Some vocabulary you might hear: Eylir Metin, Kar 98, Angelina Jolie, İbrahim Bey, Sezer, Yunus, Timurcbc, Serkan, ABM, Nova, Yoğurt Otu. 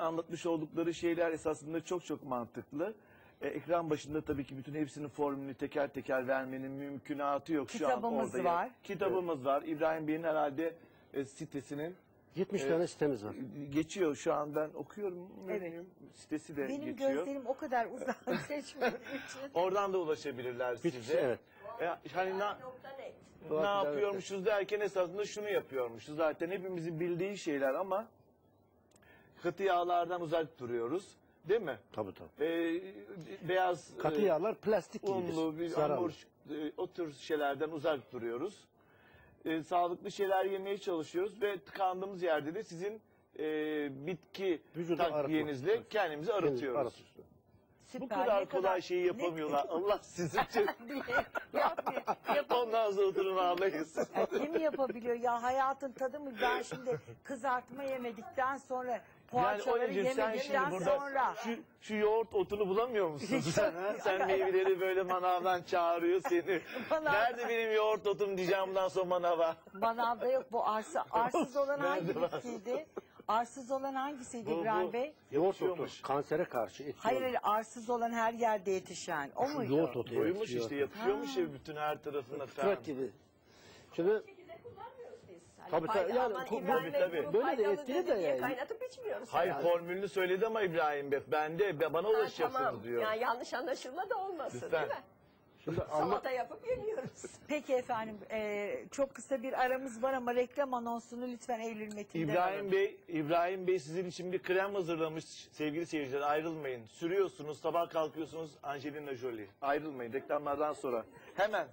Anlatmış oldukları şeyler esasında çok çok mantıklı. Ekran başında tabii ki bütün hepsinin formülünü teker teker vermenin mümkünatı yok. Kitabımız var. Kitabımız var. İbrahim Bey'in herhalde sitesinin 70 tane sitemiz var. Geçiyor şu an, ben okuyorum. Evet. Sitesi de benim geçiyor. Benim gözlerim o kadar uzak seçmediğim için. Oradan da ulaşabilirler size. Evet. Hani ne yapıyormuşuz derken esasında şunu yapıyormuşuz. Zaten hepimizin bildiği şeyler ama katı yağlardan uzak duruyoruz. Değil mi? Tabii tabii. Beyaz katı yağlar plastik gibidir. Unlu, hamur, o tür şeylerden uzak duruyoruz. Sağlıklı şeyler yemeye çalışıyoruz ve tıkandığımız yerde de sizin bitki takviyenizle kendimizi arıtıyoruz. Bu kadar kolay şeyi yapamıyorlar. Allah sizi için. Ondan sonra durun ağlayız. Kim yapabiliyor ya, hayatın tadı mı? Ben şimdi kızartma yemedikten sonra... Yani anneciğim, sen şimdi burada şu yoğurt otunu bulamıyor musun sen? Ha? Sen meyveleri böyle manavdan çağırıyor seni. Nerede benim yoğurt otum diyeceğim bundan sonra manava. Manavda yok bu, arsız olan hangi bitkiydi? Arsız olan hangisiydi İbrahim Bey? Yoğurt otu. Kansere karşı etkili. Hayır, arsız olan her yerde yetişen. O şu muydu? Yoğurt otu. Koymuş işte, yapıyormuş ya bütün her tarafına. Fırat gibi. Şimdi... Tabii tabii. Yani, tabii. Böyle de etkili de yani. Kaynatıp içmiyoruz. Hayır yani. Formülünü söyledi ama İbrahim Bey. Bana ulaşacaksınız tamam. Diyor. Yani yanlış anlaşılma da olmasın lütfen. Değil mi? Şimdi salata yapıp yeniyoruz. Peki efendim, çok kısa bir aramız var ama reklam anonsunu lütfen Eylir Metin'den alalım. İbrahim Bey sizin için bir krem hazırlamış sevgili seyirciler, ayrılmayın. Sürüyorsunuz, sabah kalkıyorsunuz Angelina Jolie. Ayrılmayın reklamlardan sonra. Hemen.